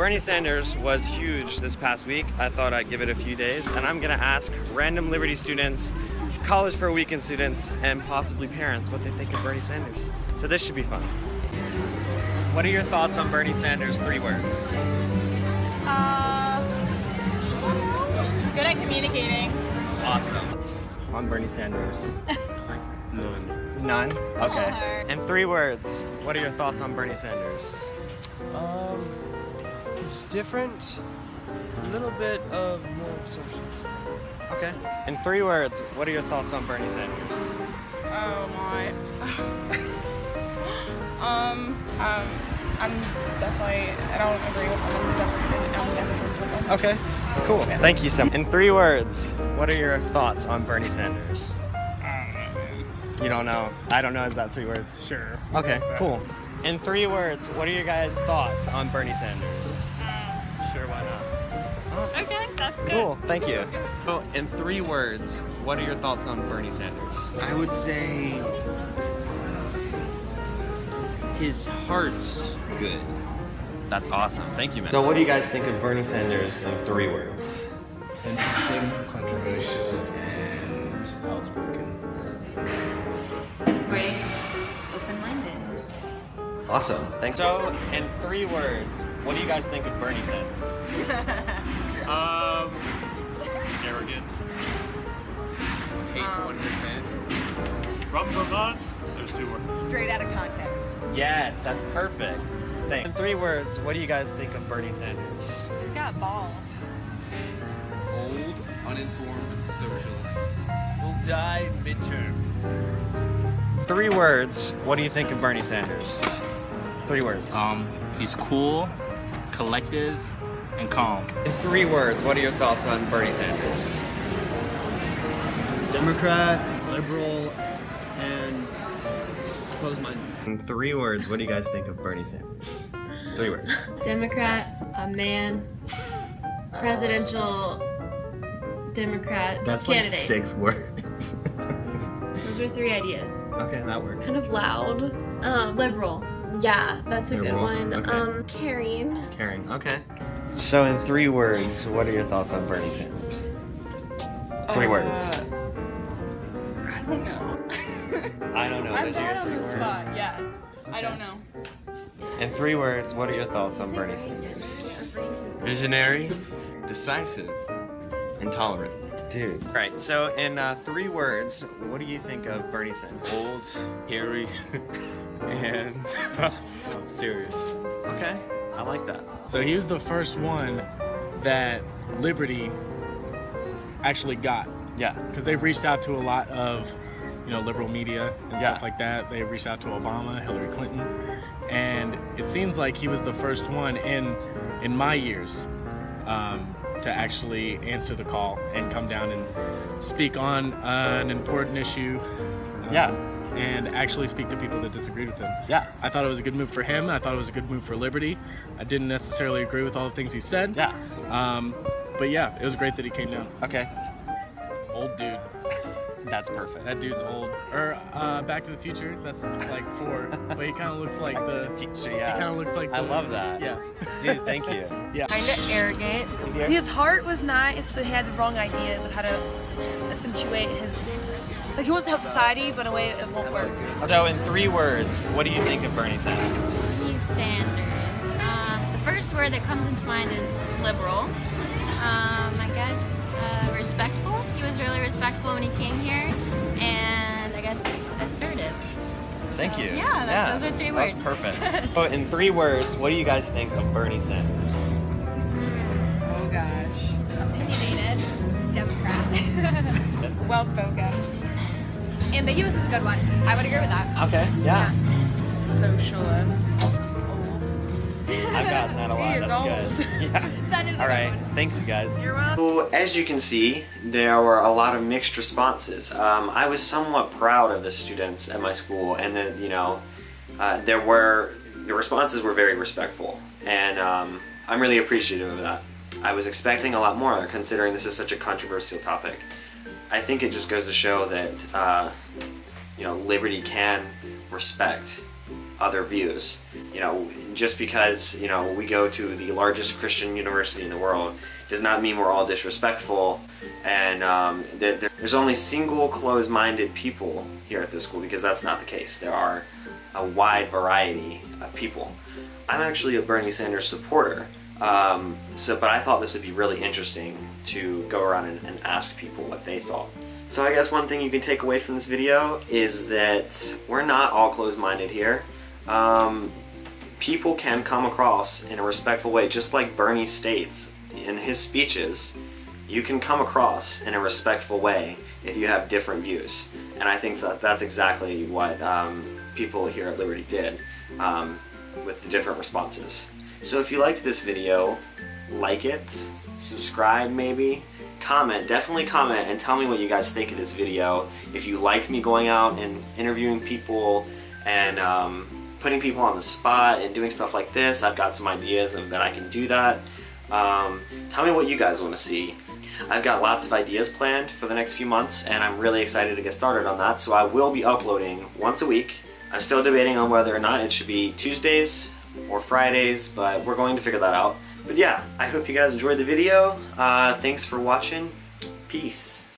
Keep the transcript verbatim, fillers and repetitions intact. Bernie Sanders was huge this past week. I thought I'd give it a few days, and I'm gonna ask random Liberty students, college for a weekend students, and possibly parents what they think of Bernie Sanders. So this should be fun. What are your thoughts on Bernie Sanders? Three words. Uh, good at communicating. Awesome. On Bernie Sanders. None. None? Okay. And three words. What are your thoughts on Bernie Sanders? Um, it's different. A little bit of more socialism. Okay. In three words, what are your thoughts on Bernie Sanders? Oh my. um, um, I'm definitely, I don't agree with him. I'm definitely, I'm definitely with him. Okay, cool. Thank you so much. In three words, what are your thoughts on Bernie Sanders? I don't know. You don't know? I don't know, is that three words? Sure. Okay, cool. In three words, what are your guys' thoughts on Bernie Sanders? Sure, why not? Okay, that's good. Cool, thank you. So, in three words, what are your thoughts on Bernie Sanders? I would say his heart's good. That's awesome. Thank you, man. So, what do you guys think of Bernie Sanders in three words? Interesting, controversial, and outspoken. Brave, open-minded. Awesome. Thanks. So, in three words, what do you guys think of Bernie Sanders? Um, arrogant. Hates um, one percent. From Vermont, there's two words. Straight out of context. Yes, that's perfect. Thanks. In three words, what do you guys think of Bernie Sanders? He's got balls. Old, uninformed socialist. Will die midterm. Three words, what do you think of Bernie Sanders? Three words. Um, he's cool, collective, and calm. In three words, what are your thoughts on Bernie Sanders? Democrat, liberal, and closed-minded. In three words, what do you guys think of Bernie Sanders? Three words. Democrat, a man, presidential Democrat. That's candidate. Like six words. Those were three ideas. Okay, that worked. Kind of loud. Um, liberal. Yeah, that's a liberal. Good one. Okay. Um, caring. Caring, okay. So in three words, what are your thoughts on Bernie Sanders? Three uh, words. I don't know. I don't know. I'm not on the spot, yeah. Okay. I don't know. In three words, what are your thoughts on Bernie Sanders? Visionary, decisive, and tolerant. Dude. All right, so in uh, three words, what do you think of Bernie Sanders? Old, hairy, and serious. Okay. I like that. So he was the first one that Liberty actually got. Yeah. Because they've reached out to a lot of, you know, liberal media and yeah. stuff like that. They reached out to Obama, Hillary Clinton, and it seems like he was the first one in in my years um, to actually answer the call and come down and speak on uh, an important issue. Um, yeah. And actually speak to people that disagreed with him. Yeah. I thought it was a good move for him. I thought it was a good move for Liberty. I didn't necessarily agree with all the things he said. Yeah. Um, but yeah, it was great that he came down. Okay. Old dude. That's perfect. That dude's old. Or uh, Back to the Future. That's like four. But he kind of looks like the. Back to the Future, yeah. He kind of looks like. The, I love that. Yeah. Dude, thank you. Yeah. Kind of arrogant. His heart was nice, but he had the wrong ideas of how to accentuate his. Like he wants to help society, but in a way it won't work. So in three words, what do you think of Bernie Sanders? He's Sanders. Um, the first word that comes into mind is liberal. Um, I guess uh, respectful. He was really respectful when he came here. And I guess assertive. Thank so, you. Yeah, that, yeah, those are three words. That's perfect. So in three words, what do you guys think of Bernie Sanders? Mm, oh gosh. Opinionated. Democrat. Well spoken. Ambiguous is a good one. I would agree with that. Okay, yeah. yeah. Socialist. I've gotten that a lot, that's old. Good. Yeah. That is All right, one. Thanks you guys. You're welcome. So, as you can see, there were a lot of mixed responses. Um, I was somewhat proud of the students at my school, and that, you know, uh, there were, the responses were very respectful, and um, I'm really appreciative of that. I was expecting a lot more, considering this is such a controversial topic. I think it just goes to show that, uh, you know, Liberty can respect other views. You know, just because, you know, we go to the largest Christian university in the world does not mean we're all disrespectful, and um, th there's only single closed-minded people here at this school, because that's not the case. There are a wide variety of people. I'm actually a Bernie Sanders supporter, um, so but I thought this would be really interesting to go around and, and ask people what they thought. So I guess one thing you can take away from this video is that we're not all closed-minded here. Um, people can come across in a respectful way, just like Bernie states in his speeches. You can come across in a respectful way if you have different views, and I think that that's exactly what um, people here at Liberty did um, with the different responses. So if you liked this video, like it, subscribe maybe, comment, definitely comment and tell me what you guys think of this video. If you like me going out and interviewing people and um, putting people on the spot and doing stuff like this, I've got some ideas of that I can do that. Um, tell me what you guys want to see. I've got lots of ideas planned for the next few months, and I'm really excited to get started on that, so I will be uploading once a week. I'm still debating on whether or not it should be Tuesdays or Fridays, but we're going to figure that out. But yeah, I hope you guys enjoyed the video. Uh, thanks for watching. Peace.